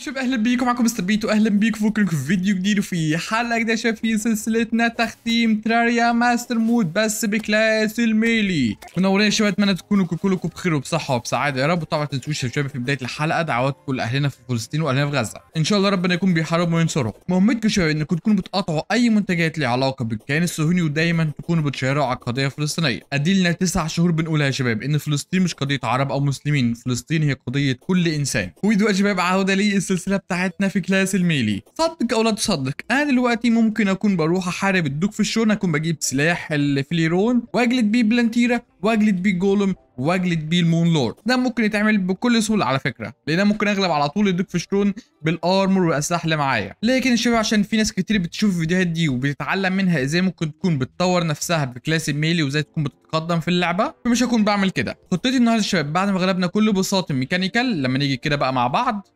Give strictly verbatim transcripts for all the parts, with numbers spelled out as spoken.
شباب اهلا بيكم، معكم مستر بيتو. اهلا بيكم فوق في فيديو جديد وفي حلقه جديده شباب في سلسلتنا تختيم تراريا ماستر مود بس بكلاس الميلي. منورين يا شباب، اتمنى تكونوا كلكم بخير وبصحه وبسعاده يا رب. وطبعا ما تنسوش يا شباب في بدايه الحلقه دعوات كل اهلنا في فلسطين واهلنا في غزه، ان شاء الله ربنا يكون بيحاربهم وينصرهم. مهمتكم يا شباب انكم تكونوا بتقاطعوا اي منتجات ليها علاقه بالكيان الصهيوني، ودايما تكونوا بتشيروا على القضيه الفلسطينيه. اديلنا تسع شهور بنقولها يا شباب ان فلسطين مش قضيه عرب او مسلمين، فلسطين هي قضيه كل انسان. ودلوقتي يا شباب عوده لي السلسله بتاعتنا في كلاس الميلي. صدق او لا تصدق، انا دلوقتي ممكن اكون بروح احارب الدوق في الشرون، اكون بجيب سلاح الفليرون واجلد بيه بلانتيرا واجلد بيه جولم واجلد بيه المون لورد. ده ممكن يتعمل بكل سهوله على فكره، لان ممكن اغلب على طول الدوق في الشرون بالارمر والاسلحه اللي معايا. لكن الشباب عشان في ناس كتير بتشوف الفيديوهات دي وبتتعلم منها ازاي ممكن تكون بتطور نفسها بكلاس الميلي وازاي تكون بتتقدم في اللعبه، فمش هكون بعمل كده. خطتي النهارده شباب بعد ما غلبنا كل بساط الميكانيكال، لما نيجي كده بقى مع بعض،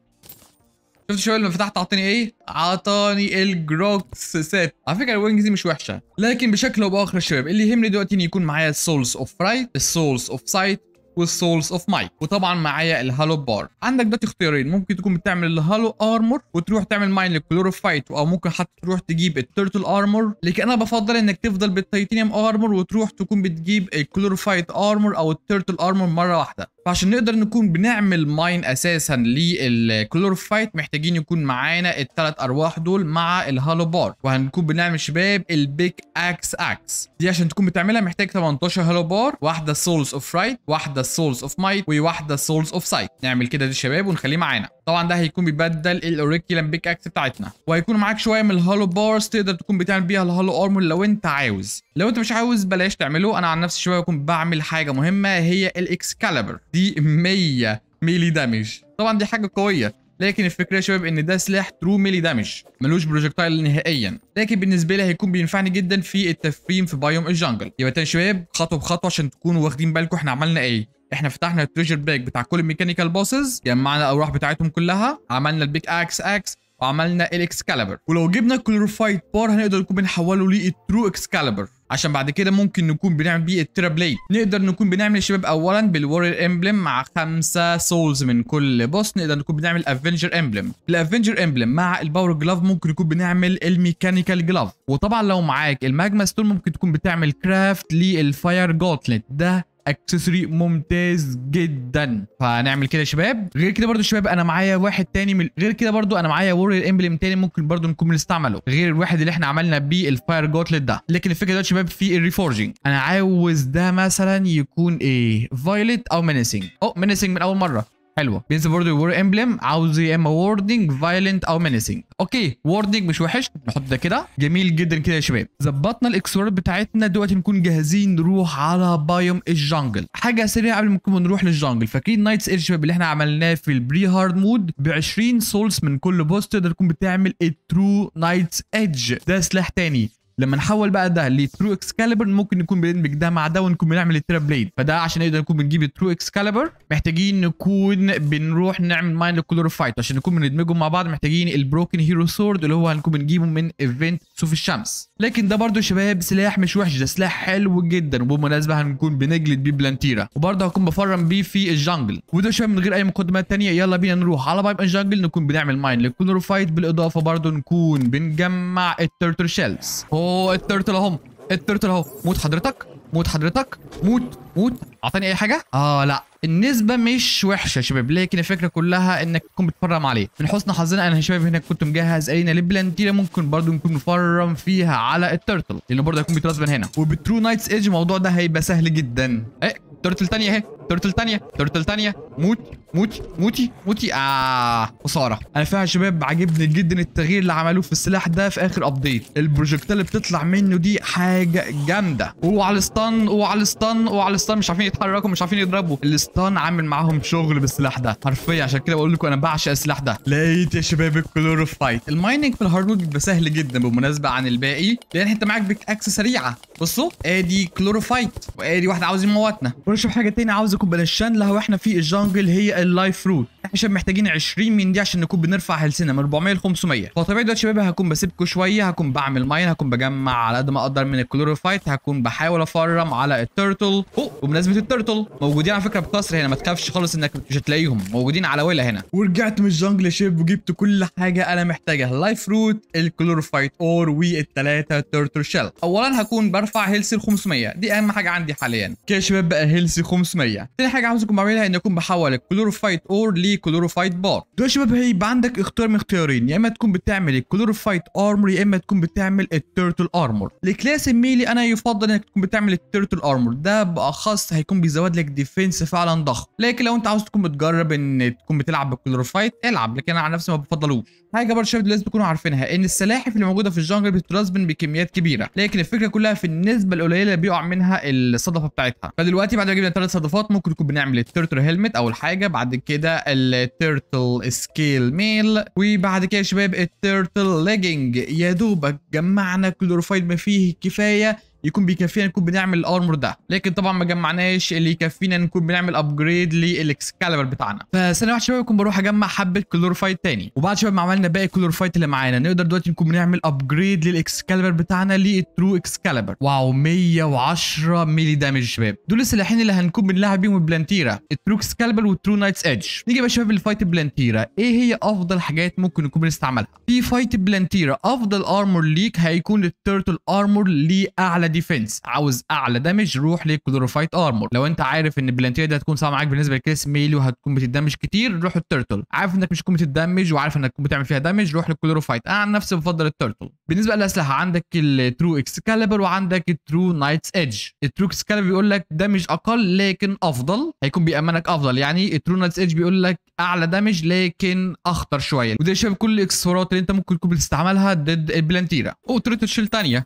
شفت شويه لما فتحت عطاني ايه؟ عطاني الجروكس سيت. على فكره الوينجز دي مش وحشه، لكن بشكل او باخر الشباب اللي يهمني دلوقتي ان يكون معايا السولز أوف رايت، السولز أوف سايت، والسولز أوف مايك، وطبعا معايا الهالو بار. عندك دلوقتي اختيارين، ممكن تكون بتعمل الهالو آرمر وتروح تعمل ماين للكلورفايت، او ممكن حتى تروح تجيب الترتل آرمر، لكن انا بفضل انك تفضل بالتيتانيوم آرمر وتروح تكون بتجيب الكلورفايت آرمر او الترتل آرمر مره واحده. فعشان نقدر نكون بنعمل ماين اساسا للكلورفايت محتاجين يكون معانا الثلاث ارواح دول مع الهالو بار، وهنكون بنعمل شباب البيك اكس اكس. دي عشان تكون بتعملها محتاج ثمنتاشر هالو بار، واحده سولز اوف رايت، واحده السولز اوف مايك، وواحده السولز اوف سايت. نعمل كده للشباب ونخليه معانا. طبعا ده هيكون بيبدل الاوريكيلم بيك اكس بتاعتنا، وهيكون معاك شويه من الهالو بارز تقدر تكون بتعمل بيها الهالو ارمر لو انت عاوز. لو انت مش عاوز بلاش تعمله. انا عن نفسي شويه بكون بعمل حاجه مهمه هي الاكسكالبر، دي مية ميلي دمج. طبعا دي حاجه قويه، لكن الفكره يا شباب ان ده سلاح ترو ميلي دمج، ملوش بروجكتايل نهائيا، لكن بالنسبه لي هيكون بينفعني جدا في التفريم في بايوم الجنجل. يبقى تاني شباب خطوه بخطوه عشان تكونوا واخدين بالكم احنا عملنا ايه. احنا فتحنا التريجر باك بتاع كل الميكانيكال بوسز، جمعنا الارواح بتاعتهم كلها، عملنا البيك اكس اكس، وعملنا الاكسكالبر. ولو جبنا الكلورفايت بار هنقدر نكون بنحوله للترو اكسكالبر، عشان بعد كده ممكن نكون بنعمل بيه الترا بليد. نقدر نكون بنعمل شباب اولا بالورير امبلم مع خمسة سولز من كل بوس، نقدر نكون بنعمل افنجر امبلم. الافنجر امبلم مع الباور غلف ممكن نكون بنعمل الميكانيكال غلف، وطبعا لو معاك الماجما ستون ممكن تكون بتعمل كرافت للفاير جوتلت، ده اكسسوري ممتاز جدا. فنعمل كده يا شباب. غير كده برضو شباب انا معايا واحد تاني من... غير كده برضو انا معايا وورير امبلم تاني ممكن برضو نكون بنستعمله غير الواحد اللي احنا عملنا بيه الفاير جوتلت ده. لكن الفكره دلوقتي شباب في الريفورجينج، انا عاوز ده مثلا يكون ايه، فايلت او مينيسنج. او مينيسنج من اول مره حلوه. بينزل برضه الور امبلم، عاوز يا اما ووردنج، فايلنت، او مينيسنج. اوكي ووردنج مش وحش، نحط ده كده جميل جدا كده يا شباب. ظبطنا الاكسسوارات بتاعتنا، دلوقتي نكون جاهزين نروح على بايوم الجنجل. حاجه سريعه قبل ما نروح للجنجل، فاكرين نايتس ايدج شباب اللي احنا عملناه في البري هارد مود ب عشرين سولز من كل بوست تقدر تكون بتعمل الترو نايتس ايدج، ده سلاح تاني. لما نحول بقى ده لترو اكسكالبر ممكن نكون بندمج ده مع ده ونكون بنعمل الترا بليد. فده عشان نقدر نكون بنجيب الترو اكسكالبر محتاجين نكون بنروح نعمل ماين للكلورفايت، عشان نكون بندمجهم مع بعض محتاجين البروكن هيرو سورد اللي هو هنكون بنجيبه من ايفنت سوف الشمس. لكن ده برده يا شباب سلاح مش وحش، ده سلاح حلو جدا، وبالمناسبه هنكون بنجلد بيه بلانتيرا، وبرده هكون بفرم بيه في الجنجل. وده شباب من غير اي مقدمات ثانيه يلا بينا نروح على بايب الجنجل نكون بنعمل ماين للكلورفايت، بالاضافه برده نكون بنجمع الترتل شيلز. اوه الترتل اهم، الترتل اهو، موت حضرتك، موت حضرتك، موت موت. اعطاني اي حاجه؟ اه لا، النسبه مش وحشه يا شباب، لكن الفكره كلها انك تكون بتفرم عليه. من حسن حظنا انا يا شباب هناك كنت مجهز ارينا للبلانتيرا ممكن برضو نكون نفرم فيها على الترتل، لانه برضو هيكون بيتراس من هنا. وبالترو نايتس ايدج الموضوع ده هيبقى سهل جدا. ايه ترتل ثانيه اهي، ترتل ثانيه، ترتل ثانيه، موت موتي موتي موتي. اه خساره. انا فعلا يا شباب عاجبني جدا التغيير اللي عملوه في السلاح ده في اخر ابديت، البروجكتيل اللي بتطلع منه دي حاجه جامده. اوعى الستان، اوعى الستان، اوعى الستان، مش عارفين يتحركوا، مش عارفين يضربوا، الستان عامل معاهم شغل بالسلاح ده حرفيا. عشان كده بقول لكم انا بعشق السلاح ده. لقيت يا شباب الكلورفايت. المايننج في الهارد مود بيبقى سهل جدا بالمناسبه عن الباقي، لان انت معاك بيك اكس سريعه. بصوا ادي كلورفايت وادي واحد عاوز يموتنا. ولا شوف حاجه ثانيه عاوز اكون بنشان لها واحنا في الجنجل الانجل هي اللايف روت. احنا شباب محتاجين عشرين من دي عشان نكون بنرفع هيلثنا من أربعمية ل خمسمية. فطبيعي دلوقتي شباب هكون بسيبكم شويه، هكون بعمل ماين، هكون بجمع على قد ما اقدر من الكلورفايت، هكون بحاول افرم على الترتل. اوه وبمناسبه الترتل موجودين على فكره بكثره هنا، ما تخافش خالص انك مش هتلاقيهم موجودين على ولا هنا. ورجعت من الجنجل يا شباب وجبت كل حاجه انا محتاجها، اللايف روت، الكلورفايت اور، والثلاثه ترتل شيل. اولا هكون برفع هيلث ل خمسمية، دي اهم حاجه عندي حاليا كده يا شباب، بقى هيلث خمسمية. ثاني حاجه عاوزكم بعملها ان اكون بحول الكلورفايت اور كلورفايت بار. دول يا شباب هيبقى عندك اختيار من اختيارين، يا اما تكون بتعمل الكلورفايت ارمر يا اما تكون بتعمل الترتل ارمر. لكلاس الميلي انا يفضل انك تكون بتعمل الترتل ارمر، ده باخص هيكون بيزود لك ديفنس فعلا ضخم، لكن لو انت عاوز تكون بتجرب ان تكون بتلعب بالكلورفايت العب، لكن انا عن نفسي ما بفضلوش. حاجه برضه شباب لازم تكونوا عارفينها ان السلاحف اللي موجوده في الجنجل بتترسبن بكميات كبيره، لكن الفكره كلها في النسبه القليله اللي بيقع منها الصدفه بتاعتها. فدلوقتي بعد ما جبنا ثلاث صدفات ممكن نكون بنعمل الترتل هيلمت اول حاجه، بعد كده الترتل سكيل ميل، وبعد كده يا شباب الترتل ليجنج. يا دوبك جمعنا كلورفايد ما فيه كفايه يكون بيكفينا نكون بنعمل الارمور ده، لكن طبعا ما جمعناش اللي يكفينا نكون بنعمل ابجريد للاكسكالبر بتاعنا. فسنه واحده شباب اكون بروح اجمع حبه كلورفايت تاني، وبعد شباب ما عملنا باقي الكلورفايت اللي معانا نقدر دلوقتي نكون بنعمل ابجريد للاكسكالبر بتاعنا للترو اكسكالبر. واو مية وعشرة ميلي دامج شباب، دول السلاحين اللي هنكون بنلعب بيهم البلانتيرا، الترو اكسكالبر والترو نايتس ايدج. نيجي بقى شباب لفايت البلانتيرا، ايه هي افضل حاجات ممكن نكون بنستعملها في فايت البلانتيرا؟ افضل ارمور ليك هيكون الترتل ارمور لاعلى ديفنس. عاوز اعلى دامج روح للكلورفايت ارمور، لو انت عارف ان البلانتيرا دي هتكون صعبه معاك بالنسبه لكلاس ميلي وهتكون بتدمج كتير روح الترتل، عارف انك مش هتكون بتدمج وعارف انك هتكون بتعمل فيها دامج روح للكلورفايت. انا عن نفسي بفضل الترتل. بالنسبه للاسلحه عندك الترو اكسكالبر وعندك الترو نايتس ايدج. الترو اكسكالبر بيقول لك دامج اقل لكن افضل، هيكون بيامنك افضل، يعني الترو نايتس ايدج بيقول لك اعلى دامج لكن اخطر شويه. وده شباب كل الاكسسوارات اللي انت ممكن تكون بتستعملها ضد البلانتيرا. او ترتل شيل ثانيه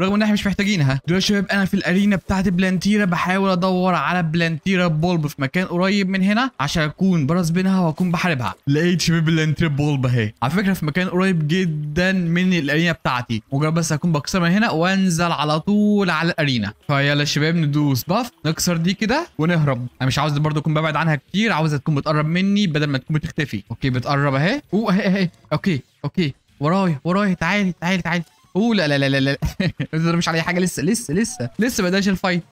رغم ان احنا مش محتاجين. دول يا شباب انا في الارينا بتاعت بلانتيرا بحاول ادور على بلانتيرا بولب في مكان قريب من هنا عشان اكون براس بينها واكون بحاربها. لقيت شباب بلانتيرا بولب اهي على فكره في مكان قريب جدا من الارينا بتاعتي، مجرد بس هكون بكسر من هنا وانزل على طول على الارينا. فيلا شباب ندوس باف نكسر دي كده ونهرب. انا مش عاوز برضه اكون ببعد عنها كتير، عاوزها تكون بتقرب مني بدل ما تكون بتختفي. اوكي بتقرب اهي، اوه اهي اهي، اوكي اوكي ورايا ورايا، تعالي تعالي تعالي. اوه لا لا لا لا لا ما تضربش عليا حاجه، لسه لسه لسه لسه ما بداش الفايت.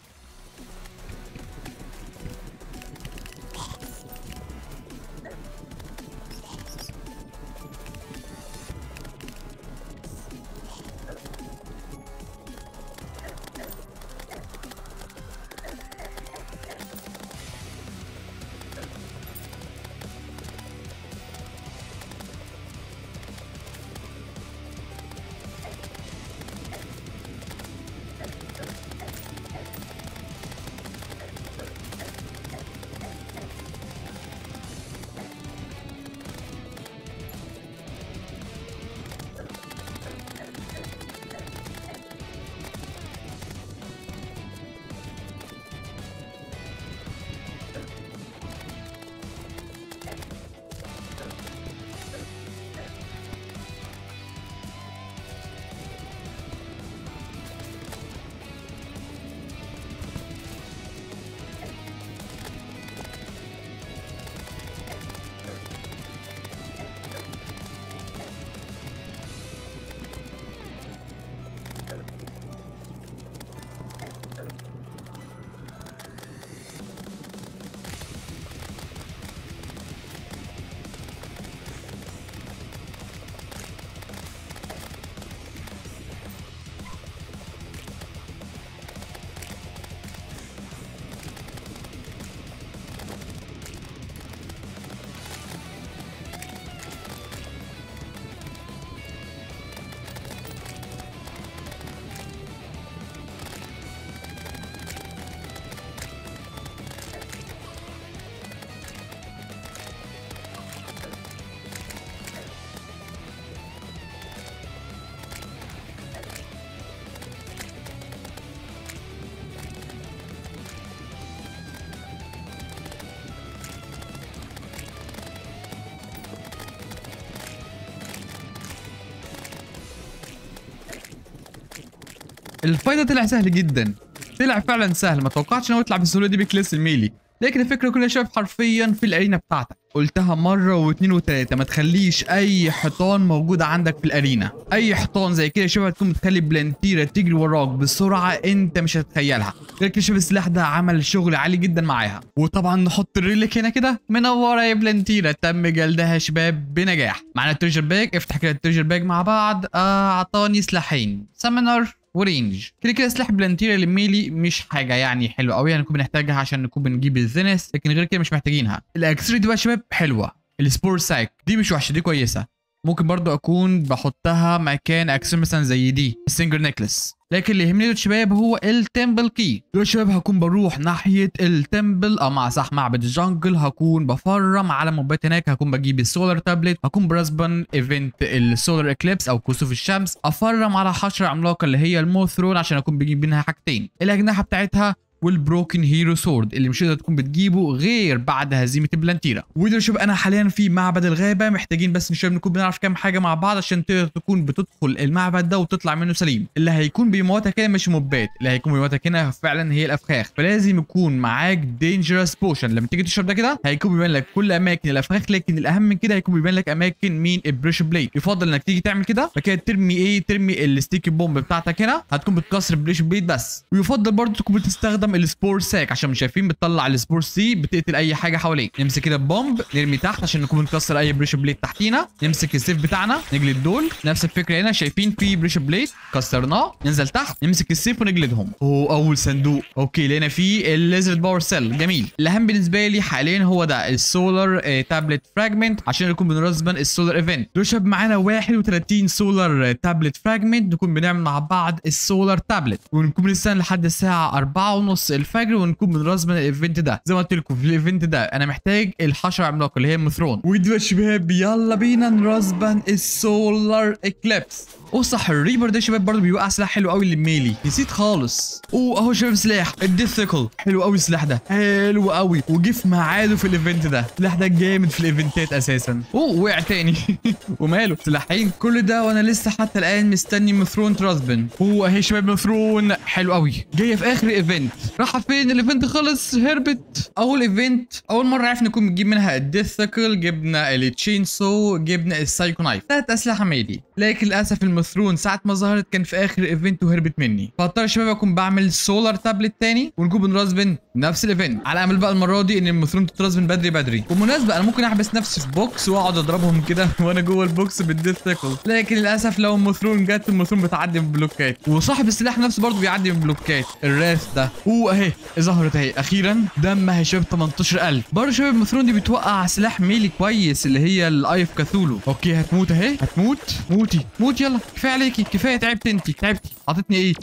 الفايت طلع سهل جدا، طلع فعلا سهل، ما توقعتش ان هو يطلع بالسهوله دي بكلاس الميلي. لكن الفكره كلها شايف حرفيا في الارينا بتاعتك، قلتها مره واثنين وثلاثه، ما تخليش اي حيطان موجوده عندك في الارينا. اي حيطان زي كده شبه تكون بتخلي بلانتيرا تجري وراك بسرعه انت مش هتتخيلها. غير كده شايف السلاح ده عمل شغل عالي جدا معاها. وطبعا نحط الريلك هنا كده، منوره يا بلانتيرا، تم جلدها يا شباب بنجاح. معانا التريجر باج، افتح كده التريجر باج مع بعض. اعطاني آه سلاحين، سامنر ورينج. كده كده سلاح بلانتيرا للميلي مش حاجه يعني حلوه قوي، هنكون يعني بنحتاجها عشان نكون بنجيب الزنس، لكن غير كده مش محتاجينها. الاكسسوارات دي بقى شباب حلوه، السبور سايك دي مش وحشه، دي كويسه، ممكن برضو اكون بحطها مكان اكسسوار مثلا زي دي السنجل نيكلس. لكن اللي يهمني دلوقتي شباب هو التمبل كي. دلوقتي شباب هكون بروح ناحيه التمبل او مع صح معبد الجنجل، هكون بفرم على موبات هناك، هكون بجيب السولر تابلت، هكون براسبن ايفنت السولر اكليبس او كسوف الشمس، افرم على حشره عملاقه اللي هي الموثرون عشان اكون بجيب منها حاجتين، الاجنحه بتاعتها والبروكن هيرو سورد اللي مش هتقدر تكون بتجيبه غير بعد هزيمه بلانتيرا. ودلوقتي شباب انا حاليا في معبد الغابه، محتاجين بس شباب نكون بنعرف كام حاجه مع بعض عشان تقدر تكون بتدخل المعبد ده وتطلع منه سليم. اللي هيكون بيموتك هنا مش موبات، اللي هيكون بيموتك هنا فعلا هي الافخاخ، فلازم يكون معاك دينجرس بوشن. لما تيجي تشرب ده كده هيكون بيبان لك كل اماكن الافخاخ، لكن الاهم من كده هيكون بيبان لك اماكن مين البريش بليد. يفضل انك تيجي تعمل كده فكده ترمي ايه، ترمي الستيكي بومب بتاعتك هنا، هتكون بتكسر بريش بليد بس. ويفضل برضه تكون بتستخدم السبور ساك عشان مش شايفين بتطلع السبور سي بتقتل اي حاجه حواليك. نمسك كده بومب نرمي تحت عشان نكون نكسر اي بريش بليد تحتينا. نمسك السيف بتاعنا نجلد دول، نفس الفكره هنا، شايفين في بريش بليد كسرناه، ننزل تحت نمسك السيف ونجلدهم. اوه اول صندوق، اوكي لقينا فيه الليزرد باور سيل، جميل. الاهم بالنسبه لي حاليا هو ده السولر تابلت فراجمنت عشان نكون بنرسبن السولر ايفنت. دول شاب معانا واحد وثلاثين سولر تابلت فراجمنت، نكون بنعمل مع بعض السولر تابلت ونكون بنستنى لحد الساعه أربعة ونص الفجر ونكون بنرسم الايفنت ده. زي ما قلت لكم في الايفنت ده انا محتاج الحشره العملاقه اللي هي المثرون. ودلوقتي شباب يلا بينا نرسم السولار اكليبس. او صح الريبر ده شباب برضه بيوقع سلاح حلو قوي للميلي، نسيت خالص. اوه اهو شباب سلاح الديسيكل، حلو قوي السلاح ده، حلو قوي وجه في ميعاده في الايفنت ده. السلاح ده جامد في الايفنتات اساسا. اوه وقع تاني وماله سلاحين. كل ده وانا لسه حتى الان مستني مثرون ترسبن. اوه اهي شباب مثرون حلو قوي، جايه في اخر ايفنت. راح فين الايفنت؟ خلص هربت. اول ايفنت اول مره عرفنا نكون بنجيب منها الديسيكل، جبنا التشين سو، جبنا السايكو نايف، ثلاث اسلحه ميلي. لكن للاسف المثرون ساعه ما ظهرت كان في اخر ايفنت وهربت مني، فاضطر شباب اكون بعمل سولار تابلت تاني ونكون بنرازبن نفس الايفنت، على امل بقى المره دي ان المثرون تترازبن بدري بدري. وبالمناسبه انا ممكن احبس نفسي في بوكس واقعد اضربهم كده وانا جوه البوكس بالديسيكل، لكن للاسف لو المثرون جت المثرون بتعدي من بلوكات، وصاحب السلاح نفسه برضه بيعدي من بلوكات الراث ده. اوه اهي ظهرت اهي اخيرا، دمها يا شباب ثمانية عشر ألف. برضه شباب المثرون دي بتوقع سلاح ميلي كويس اللي هي الايف كاثولو. اوكي هتموت اهي، هتموت، موتي موت يلا، كفايه عليكي كفايه، تعبت انت تعبتي. عطتني ايه؟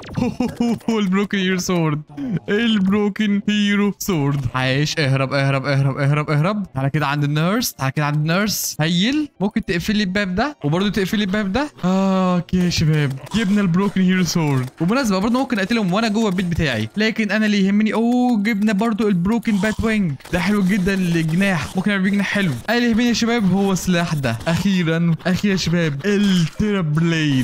البروكن هيرو سورد، البروكن هيرو سورد. عايش، اهرب اهرب اهرب اهرب اهرب. تعالى كده عند النيرس، تعالى كده عند النيرس. هيل ممكن تقفلي الباب ده وبرضه تقفلي الباب ده. اه اوكي يا شباب جبنا البروكن هيرو سورد. وبالمناسبه برضه ممكن اقتلهم وانا جوه البيت بتاعي، لكن انا اللي يهمني. اوه جبنا برضه البروكن بات وينج، ده حلو جدا للجناح، ممكن اعمل بيه جناح حلو. انا اللي يهمني يا شباب هو السلاح ده، اخيرا اخيرا يا شباب الترا بليد.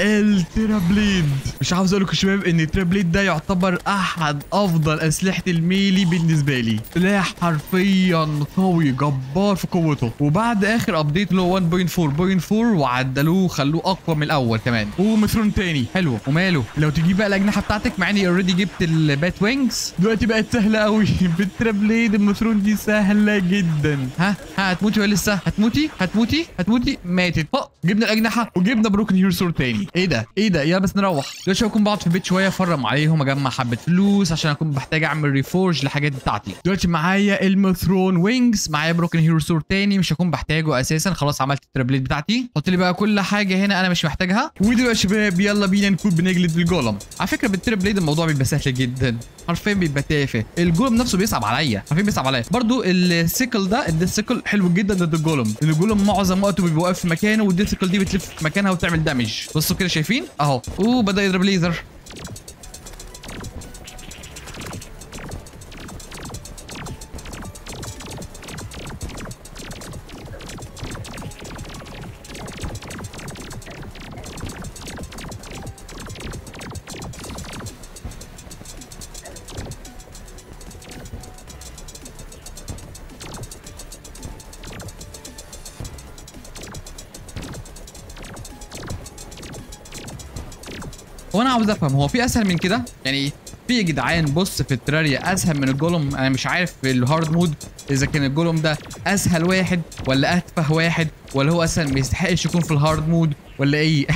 الترا بليد مش عاوز اقول لكم يا شباب ان الترا بليد ده يعتبر احد افضل اسلحه الميلي بالنسبه لي، سلاح حرفيا قوي جبار في قوته، وبعد اخر ابديت اللي هو واحد نقطة أربعة نقطة أربعة وعدلوه خلوه اقوى من الاول كمان. ومثرون تاني حلو، وماله لو تجيب بقى الاجنحه بتاعتك، مع اني اوريدي جبت البات وينجز، دلوقتي بقت سهله قوي بالترا بليد. المثرون دي سهله جدا. ها ها هتموتي ولا لسه؟ هتموتي هتموتي هتموتي، ماتت. اه جبنا الاجنحه وجبنا بروكن هيرو سورد تاني. ايه ده ايه ده؟ يلا بس نروح. دلوقتي هكون بقعد في البيت شويه افرم عليهم، اجمع حبه فلوس عشان اكون بحتاج اعمل ريفورج للحاجات بتاعتي. دلوقتي معايا المثرون وينجز، معايا بروكن هيرو سورد تاني مش هكون بحتاجه اساسا، خلاص عملت الترابليت بتاعتي. حط لي بقى كل حاجه هنا انا مش محتاجها. ودلوقتي يا شباب يلا بينا نكون بنجلد الجولم. على فكره بالترابليت الموضوع بيبقى سهل جدا، حرفيا بيبقى تافه، الجولم نفسه بيصعب عليا، حرفيا بيصعب عليا. برضو السيكل ده الديسيكل حلو جدا ضد الجولم، لان الجولم معظم وقته بيبقى واقف في مكانه، والديسيكل دي بتلف في مكانها وتعمل دمج. بصوا كده شايفين اهو. اوه بدأ يضرب ليزر. وانا عاوز افهم هو في اسهل من كده يعني؟ في يا جدعان بص في التراريا اسهل من الجولم. انا مش عارف في الهارد مود اذا كان الجولم ده اسهل واحد ولا اتفه واحد، ولا هو اصلا ما يستحقش يكون في الهارد مود ولا ايه؟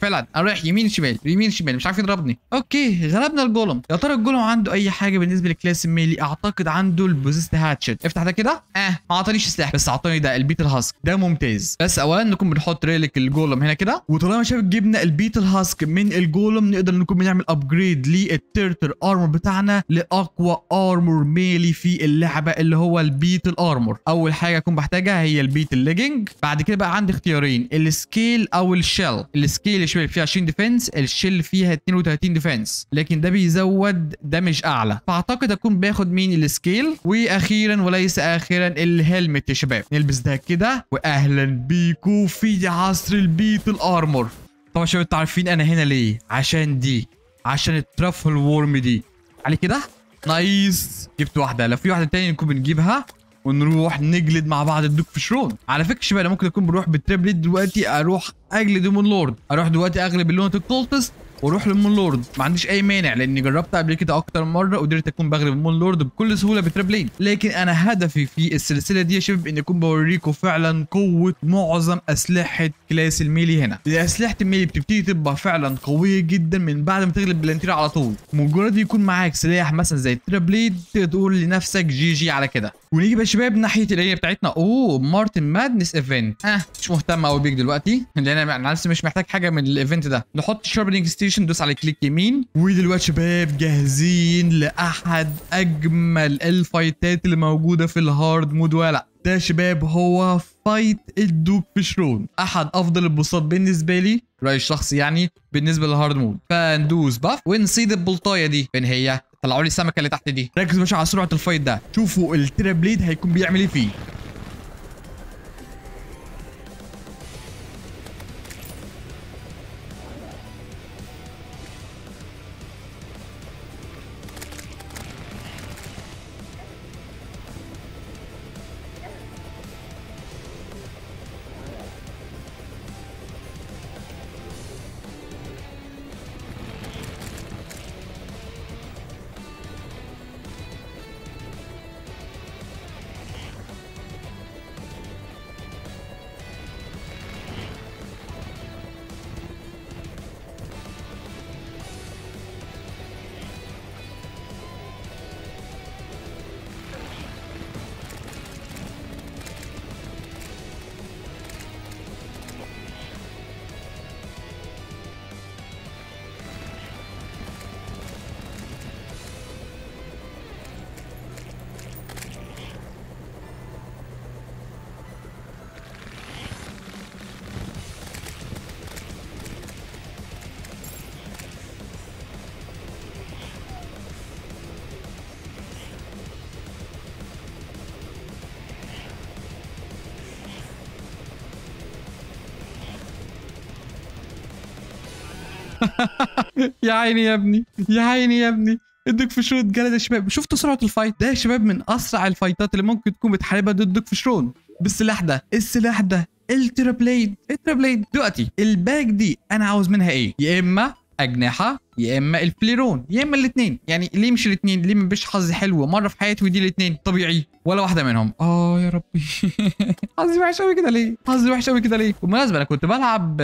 فعلا انا رايح يمين شمال يمين شمال مش عارف يضربني. اوكي غلبنا الجولم. يا ترى الجولم عنده اي حاجه بالنسبه لكلاس الميلي؟ اعتقد عنده البوزيست هاتشت. افتح ده كده. اه ما عطانيش سلاح بس عطاني ده البيتل هاسك. ده ممتاز. بس اولا نكون بنحط ريلك الجولم هنا كده، وطالما شباب جبنا البيتل هاسك من الجولم نقدر نكون بنعمل ابجريد للترتل آرمر بتاعنا لاقوى آرمر ميلي في اللعبه اللي هو البيتل آرمر. اول حاجه اكون بحتاجها هي البيتل ليجنج. بعد كده بقى عندي اختيارين، السكيل او الشيل. السكيل اللي شباب فيها عشرين ديفنس، الشيل فيها اتنين وتلاتين ديفنس، لكن ده بيزود دمج اعلى، فاعتقد اكون باخد مين السكيل. واخيرا وليس اخرا الهلمت يا شباب، نلبس ده كده واهلا بيكو في عصر البيتل آرمر. طبعا شباب انتوا عارفين انا هنا ليه، عشان دي، عشان الترافل وورم دي. علي كده نايس، جبت واحده. لو في واحده تانية نكون بنجيبها ونروح نجلد مع بعض الدوق في الشرون. على فكره شباب انا ممكن اكون بروح بالترا بليد دلوقتي، اروح اجلد ديمون لورد، اروح دلوقتي اغلب اللونات التولتس واروح للمون لورد، ما عنديش اي مانع لاني جربتها قبل كده اكتر مره وقدرت اكون بغلب المون لورد بكل سهوله بالترا بليد. لكن انا هدفي في السلسله دي يا شباب ان اكون بوريكم فعلا قوه معظم اسلحه كلاس الميلي هنا. اسلحه الميلي بتبتدي تبقى فعلا قويه جدا من بعد ما تغلب بلانتيرا على طول. مجرد يكون معاك سلاح مثلا زي الترا بليد تقول لنفسك جي جي على كده. ونيجي بقى يا شباب ناحيه الاريا بتاعتنا. اوه مارتن مادنس ايفنت. اه مش مهتم قوي بيك دلوقتي لان انا لسه مش محتاج حاجه من الايفنت ده. نحط شاربنج ستيشن، ندوس على كليك يمين، ودلوقتي شباب جاهزين لاحد اجمل الفايتات اللي موجوده في الهارد مود. ولا ده شباب هو فايت الدوق في الشرون، احد افضل البوصات بالنسبه لي، رايي الشخصي يعني، بالنسبه للهارد مود. فندوس باف ونصيد البلطايه دي. فين هي؟ طلعوا لي السمكه اللي تحت دي. ركزوا يا باشا على سرعه الفايت ده، شوفوا الترا بليد هيكون بيعمل ايه فيه. يا عيني يا ابني، يا عيني يا ابني، الدوق في شرون اتجلد يا شباب. شفتوا سرعه الفايت ده يا شباب؟ من اسرع الفايتات اللي ممكن تكون بتحاربها ضد الدوق في شرون بالسلاح ده. السلاح ده الترا بليد، الترا بليد. دلوقتي الباك دي انا عاوز منها ايه؟ يا اما اجنحه يا اما الفليرون، يا اما الاثنين. يعني ليه مش الاثنين؟ ليه ما بيش حظي حلو مره في حياتي ودي الاثنين؟ طبيعي ولا واحده منهم. اه يا ربي حظي وحش قوي كده ليه؟ حظي وحش قوي كده ليه؟ بالمناسبه انا كنت بلعب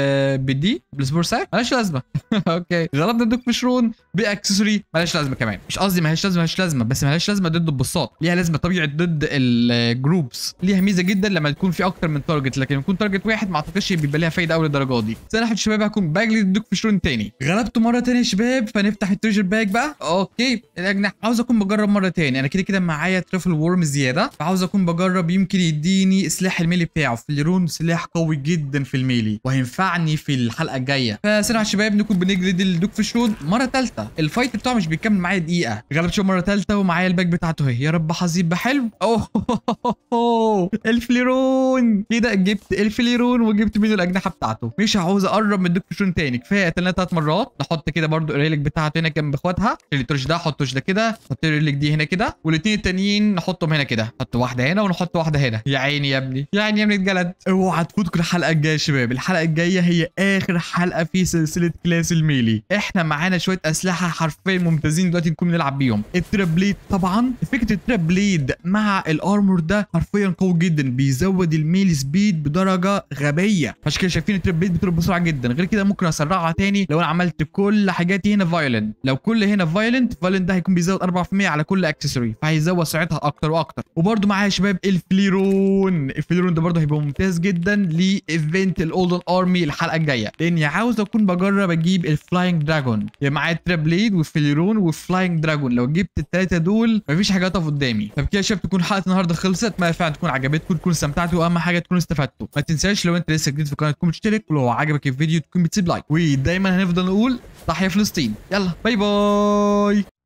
بدي بالسبور ساك مالهاش لازمه. اوكي غلبنا الدوق في شرون باكسسوري مالهاش لازمه كمان. مش قصدي مالهاش لازمه، مالهاش لازمه، بس مالهاش لازمه ضد البصات، ليها لازمه طبيعي ضد الجروبس. ليها ميزه جدا لما تكون في اكتر من تارجت، لكن يكون تارجت واحد ما اعتقدش بيبقى ليها فايده قوي للدرجه دي. بس انا شباب هكون باجلد الدوق في شرون تاني. غلبته مره تانية شباب، فنفتح التريجر باك بقى. اوكي الاجنحه عاوز اكون بجرب مره تاني. انا كده كده معايا ترافل وورم زياده، فعاوز اكون بجرب يمكن يديني سلاح الميلي بتاعه. فليرون سلاح قوي جدا في الميلي وهينفعني في الحلقه الجايه. فسرعه شباب نكون بنجلد الدوق في شرون مره ثالثه. الفايت بتاعه مش بيكمل معايا دقيقه. غلبت شباب مره ثالثه ومعايا الباك بتاعته اهي. يا رب حظي يبقى حلو. اوه الفليرون كده، جبت الفليرون وجبت منه الاجنحه بتاعته. مش عاوز اقرب من الدوق في شرون تاني، كفايه ثلاث مرات. نحط كده برده برضو الريلك بتاعته هنا جنب اخواتها. شيل التورش ده، حطوش ده كده، حط الريلك دي هنا كده، والاثنين التانيين نحطهم هنا كده، نحط واحده هنا ونحط واحده هنا. يا عيني يا ابني، يا عيني يا ابني اتجلد. اوعى تفوتكم الحلقه الجايه يا شباب، الحلقه الجايه هي اخر حلقه في سلسله كلاس الميلي. احنا معانا شويه اسلحه حرفيا ممتازين دلوقتي نكون نلعب بيهم. الترا بليد طبعا، فكره الترا بليد مع الارمور ده حرفيا قوي جدا، بيزود الميلي سبيد بدرجه غبيه. عشان كده شايفين الترا بليد بتضرب بسرعه جدا. غير كده ممكن اسرعها تاني لو انا عملت كل حاجاتي هنا فايولنت. لو كل هنا فايولنت، فايولنت ده هيكون بيزود أربعة في المية على كل اكسسوري، فهيزود سرعتها اكتر واكتر. وبرده معايا يا شباب الفليرون. الفليرون ده برده هيبقى ممتاز جدا لايفنت الاولدن ارمي الحلقه الجايه، لاني عاوز اكون بجرب اجيب الفلاينج دراجون. يعني معايا الترا بليد والفليرون والفلاينج دراجون، لو جبت الثلاثه دول مفيش حاجه هتقف قدامي. طب كده يا شباب تكون حلقه النهارده خلصت، ما فعلا تكون عجبتكم، تكون استمتعتوا، واهم حاجه تكونوا استفدتوا. ما تنساش لو انت لسه جديد في القناه تكون تشترك، ولو عجبك الفيديو تكون بتسيب لايك، ودايما هنفضل نقول تحيا فلسطين. يلا باي باي.